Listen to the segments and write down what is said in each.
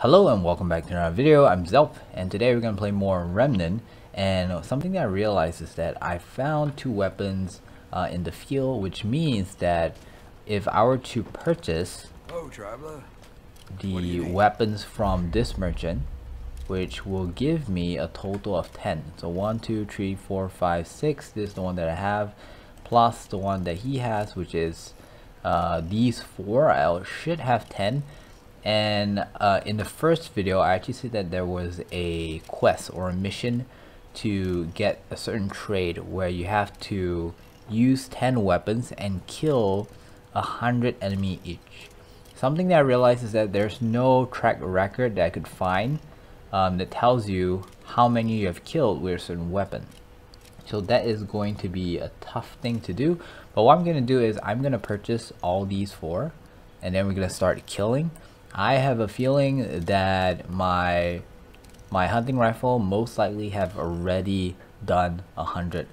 Hello and welcome back to another video. I'm Zelp, and today we're going to play more Remnant. And something that I realized is that I found two weapons in the field, which means that if I were to purchase the weapons from this merchant, which will give me a total of 10. So 1, 2, 3, 4, 5, 6. This is the one that I have, plus the one that he has, which is these four. I should have 10. And in the first video I actually said that there was a quest or a mission to get a certain trade where you have to use 10 weapons and kill 100 enemy each. Something that I realized is that there's no track record that I could find that tells you how many you have killed with a certain weapon. So that is going to be a tough thing to do, but what I'm going to do is I'm going to purchase all these four and then we're going to start killing. I have a feeling that my hunting rifle most likely have already done 100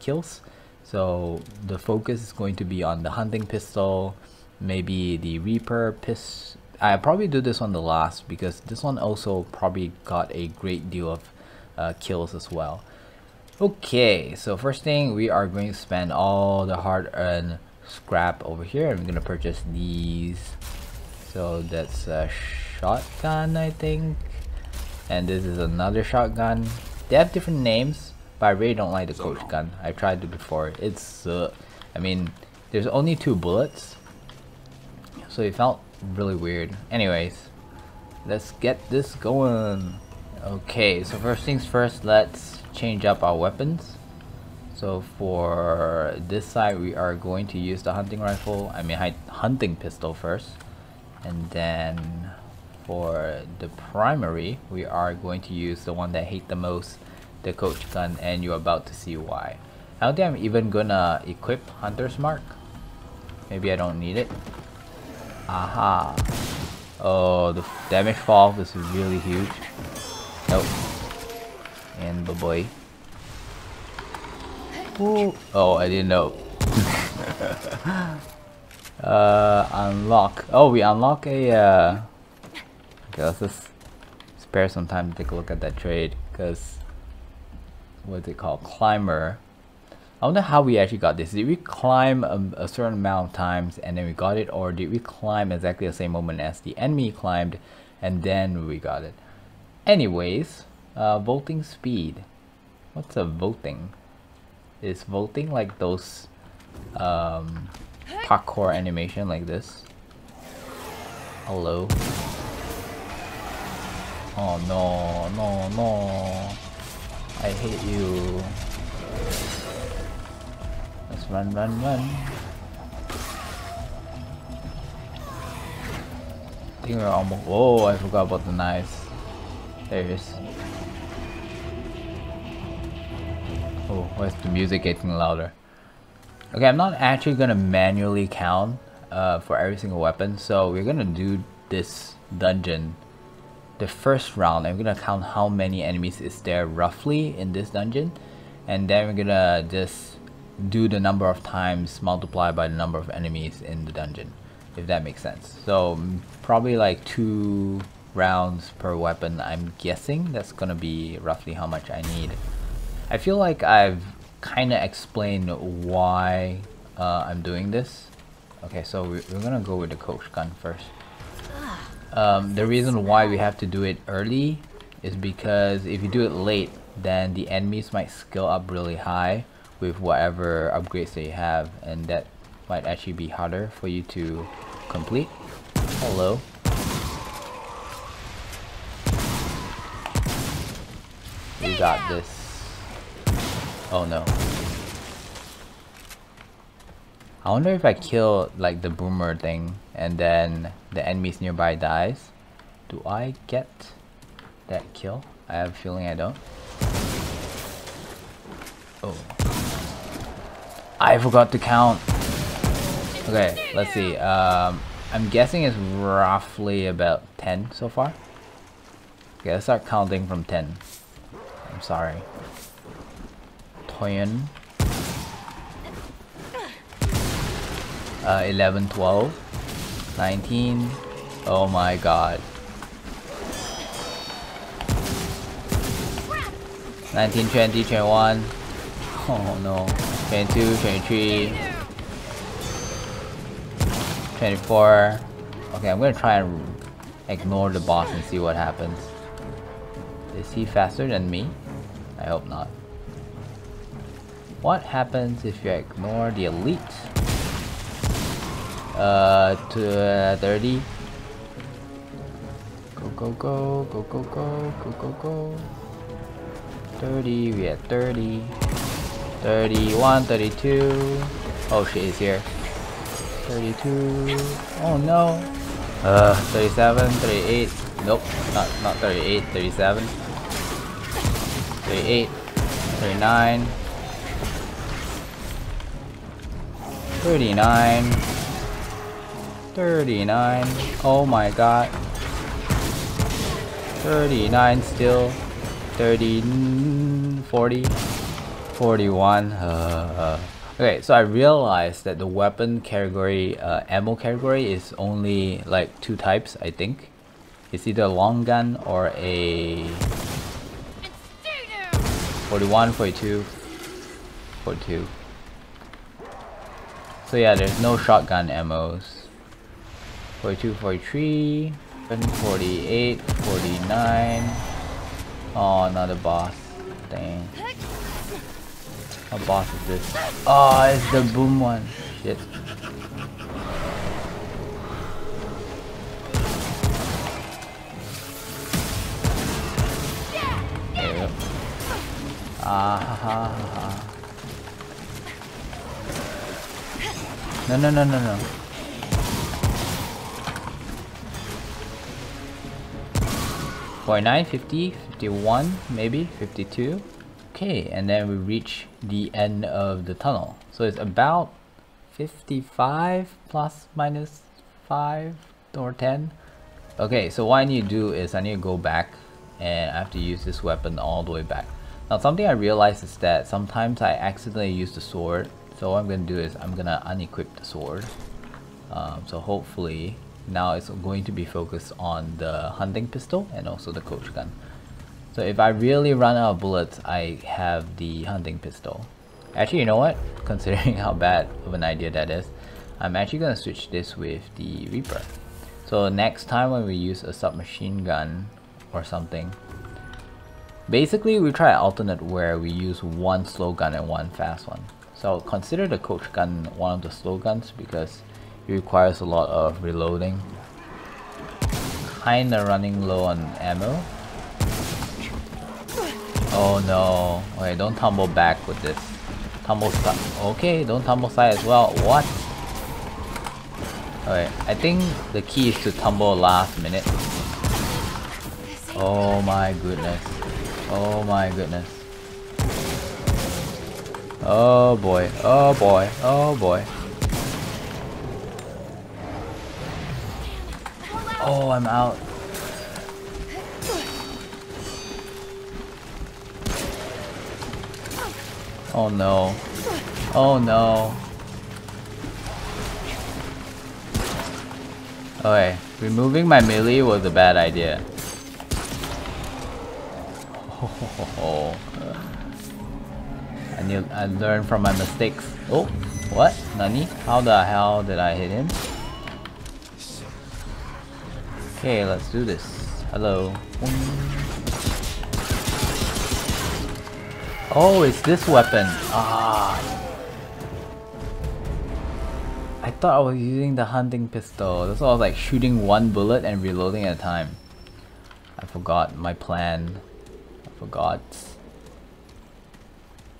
kills, so the focus is going to be on the hunting pistol, maybe the Reaper pistol. I probably do this one the last because this one also probably got a great deal of kills as well. Okay, so first thing, we are going to spend all the hard-earned scrap over here and we're going to purchase these. So that's a shotgun, I think, and this is another shotgun. They have different names, but I really don't like the coach gun. I tried it before. It's I mean, there's only two bullets, so it felt really weird. Anyways, let's get this going. Okay, so first things first, let's change up our weapons. So for this side, we are going to use the hunting pistol first. And then for the primary, we are going to use the one that I hate the most, the coach gun, and you're about to see why. I don't think I'm even gonna equip Hunter's Mark. Maybe I don't need it. Aha. Oh, the damage fall is really huge. Nope. And boy. Ooh. Oh, I didn't know. Unlock. Oh, we unlock a okay, let's just spare some time to take a look at that trade, because what's it called, climber. I wonder how we actually got this. Did we climb a certain amount of times and then we got it, or did we climb exactly the same moment as the enemy climbed and then we got it? Anyways, vaulting speed. What's a vaulting? Is vaulting like those parkour animation like this? Hello. Oh no, no, no. I hate you. Let's run, run, run. I think we're almost. Whoa, I forgot about the knives. There it is. Oh, why is the music getting louder? Okay, I'm not actually gonna manually count for every single weapon, so we're gonna do this dungeon, the first round. I'm gonna count how many enemies is there roughly in this dungeon, and then we're gonna just do the number of times multiplied by the number of enemies in the dungeon, if that makes sense. So probably like 2 rounds per weapon, I'm guessing. That's gonna be roughly how much I need. I feel like I've kind of explain why I'm doing this. Okay, so we're gonna go with the coach gun first. The reason why we have to do it early is because if you do it late, then the enemies might skill up really high with whatever upgrades they have, and that might actually be harder for you to complete. Hello. We got this. Oh no. I wonder if I kill like the boomer thing and then the enemies nearby dies. Do I get that kill? I have a feeling I don't. Oh. I forgot to count. Okay, let's see. I'm guessing it's roughly about 10 so far. Okay, let's start counting from 10. I'm sorry. Toyin. 11, 12, 19. Oh my god. 19, 20, 21. Oh no. 22, 23. 24. Okay, I'm gonna try and ignore the boss and see what happens. Is he faster than me? I hope not. What happens if you ignore the elite? 30. Go, go, go, go, go, go, go, go, go. 30, we had 30. 31, 32. Oh shit, he's here. 32. Oh no. 37, 38. Nope, not 38, 37. 38, 39. 39. 39. Oh my god. 39 still. 30, 40, 41. Okay, so I realized that the weapon category, ammo category is only like two types, I think. It's either a long gun or a 41, 42, 42. So yeah, there's no shotgun ammos. 42, 43, 48, 49. Oh, another boss. Dang. What boss is this? Oh, it's the boom one. Shit. There we go. No, no, no, no, no. $49, 50, 51, maybe 52. Okay, and then we reach the end of the tunnel. So it's about 55 plus minus 5 or 10. Okay, so what I need to do is I need to go back and I have to use this weapon all the way back. Now something I realized is that sometimes I accidentally use the sword. So what I'm gonna do is I'm gonna unequip the sword. So hopefully now it's going to be focused on the hunting pistol and also the coach gun. So if I really run out of bullets, I have the hunting pistol. Actually, you know what? Considering how bad of an idea that is, I'm actually gonna switch this with the Reaper. So next time when we use a submachine gun or something, basically we try to alternate where we use one slow gun and one fast one. So consider the coach gun one of the slow guns because it requires a lot of reloading. Kinda running low on ammo. Oh no. Okay, don't tumble back with this. Tumble side. Okay, don't tumble side as well. What? Okay, I think the key is to tumble last minute. Oh my goodness. Oh my goodness. Oh boy. Oh boy. Oh boy. Oh, I'm out. Oh no. Oh no. Okay, removing my melee was a bad idea. Oh. I learned from my mistakes. Oh, what? Nani? How the hell did I hit him? Okay, let's do this. Hello. Oh, it's this weapon. Ah. I thought I was using the hunting pistol. That's why I was like shooting one bullet and reloading at a time. I forgot my plan. I forgot.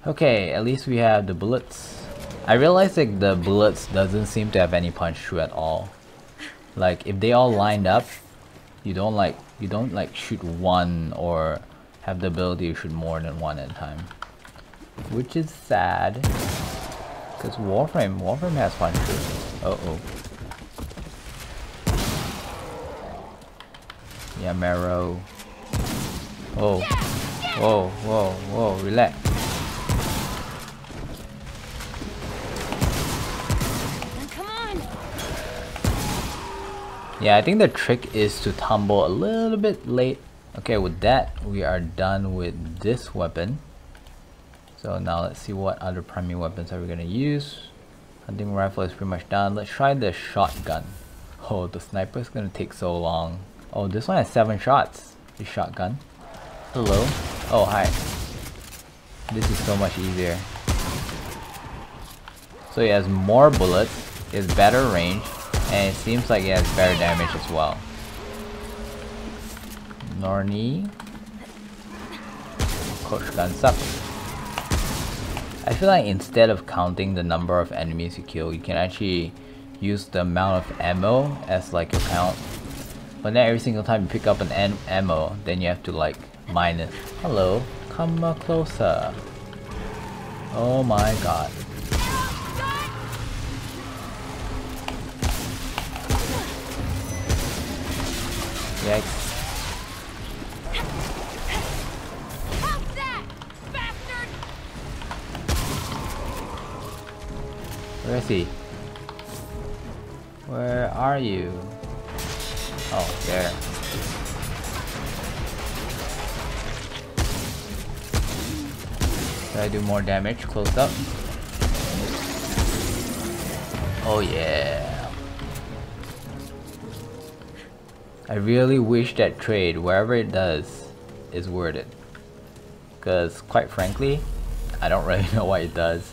Okay, at least we have the bullets. I realized like the bullets doesn't seem to have any punch through at all. Like if they all lined up, you don't like shoot one or have the ability to shoot more than one at a time, which is sad because Warframe has punch through. Oh, yeah, marrow. Oh, whoa, whoa, whoa, relax. Yeah, I think the trick is to tumble a little bit late Okay, with that we are done with this weapon. So now let's see what other primary weapons are we gonna use. Hunting rifle is pretty much done. Let's try the shotgun. Oh, the sniper is gonna take so long. Oh, this one has 7 shots. The shotgun. Hello. Oh, hi. This is so much easier. So it has more bullets, it has better range, and it seems like it has better damage as well. Norni. Coach gun sucks. I feel like instead of counting the number of enemies you kill, you can actually use the amount of ammo as like your count. But now every single time you pick up an ammo, then you have to like minus. Hello, come closer. Oh my god. Yikes. Where is he? Where are you? Oh, there. Should I do more damage close up? Oh yeah. I really wish that trade, wherever it does, is worth it. Because quite frankly, I don't really know why it does.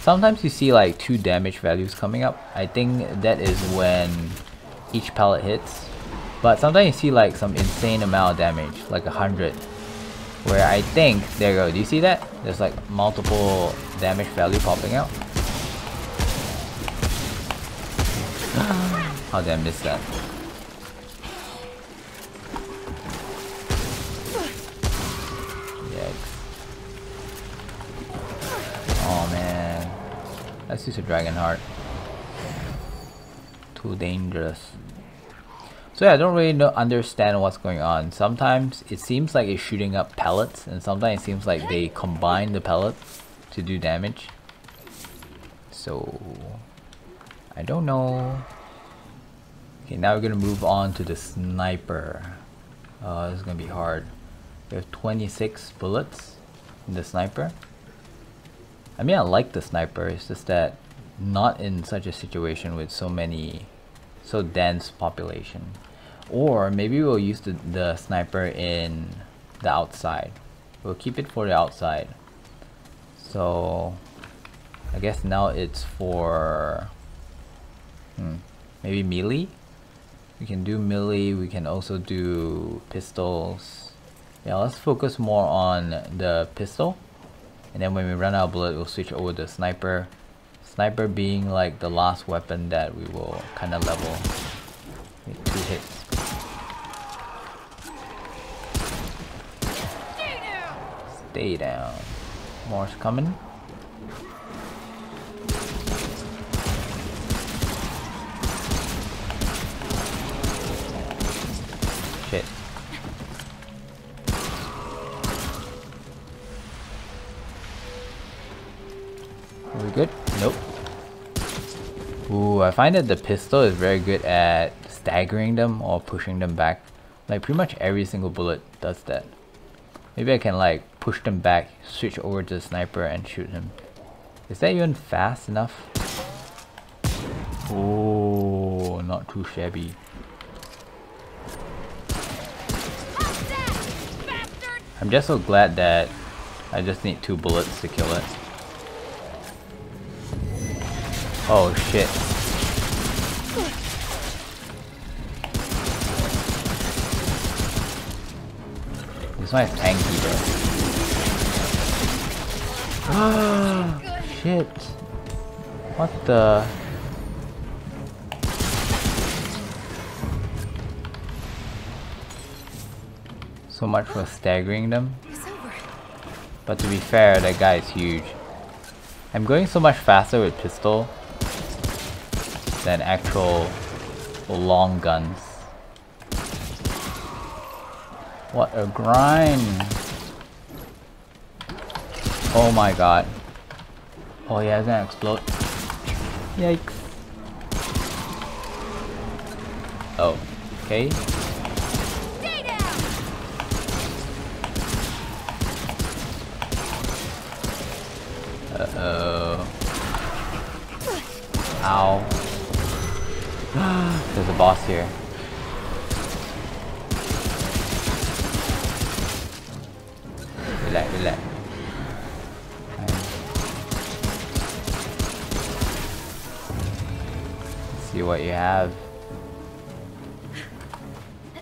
Sometimes you see like 2 damage values coming up. I think that is when each pellet hits. But sometimes you see like some insane amount of damage, like 100. Where I think, there you go, do you see that? There's like multiple damage value popping out. How did I miss that? Let's use a dragon heart. Too dangerous. So yeah, I don't really understand what's going on. Sometimes it seems like it's shooting up pellets, and sometimes it seems like they combine the pellets to do damage. So I don't know. Okay, now we're gonna move on to the sniper. This is gonna be hard. We have 26 bullets in the sniper. I mean, I like the sniper, it's just that not in such a situation with so dense population. Or maybe we'll use the sniper in the outside. We'll keep it for the outside. So I guess now it's for maybe melee. We can do melee, we can also do pistols. Yeah, let's focus more on the pistol. And then when we run out of bullet, we'll switch over to sniper. Sniper being like the last weapon that we will kind of level. With 2 hits. Stay down. More's coming. Shit. Good? Nope. Ooh, I find that the pistol is very good at staggering them or pushing them back. Like pretty much every single bullet does that. Maybe I can like push them back, switch over to the sniper and shoot him. Is that even fast enough? Oh, not too shabby. I'm just so glad that I just need 2 bullets to kill it. Oh shit. This one is tanky though. Shit. What the? So much for staggering them. But to be fair, that guy is huge. I'm going so much faster with pistol than actual long guns. What a grind! Oh my god. Oh yeah, it's gonna explode. Yikes. Oh, okay. Uh-oh. Ow. There's a boss here. Relax, relax. Right. Let's see what you have.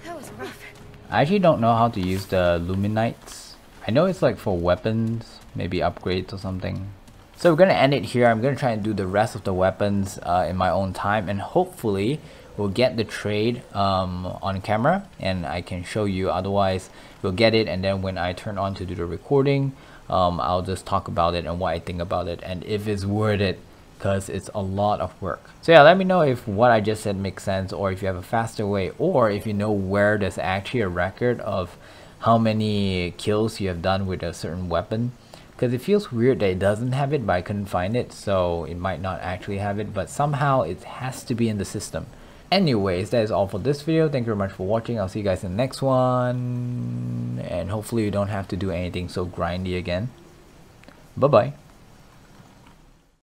That was rough. I actually don't know how to use the Luminites. I know it's like for weapons, maybe upgrades or something. So we're gonna end it here. I'm gonna try and do the rest of the weapons in my own time, and hopefully we'll get the trade on camera and I can show you. Otherwise we'll get it, and then when I turn on to do the recording, I'll just talk about it and what I think about it and if it's worth it, because it's a lot of work. So yeah, let me know if what I just said makes sense, or if you have a faster way, or if you know where there's actually a record of how many kills you have done with a certain weapon. Because it feels weird that it doesn't have it, but I couldn't find it, so it might not actually have it, but somehow it has to be in the system. Anyways, that is all for this video. Thank you very much for watching. I'll see you guys in the next one, and hopefully you don't have to do anything so grindy again. Bye bye.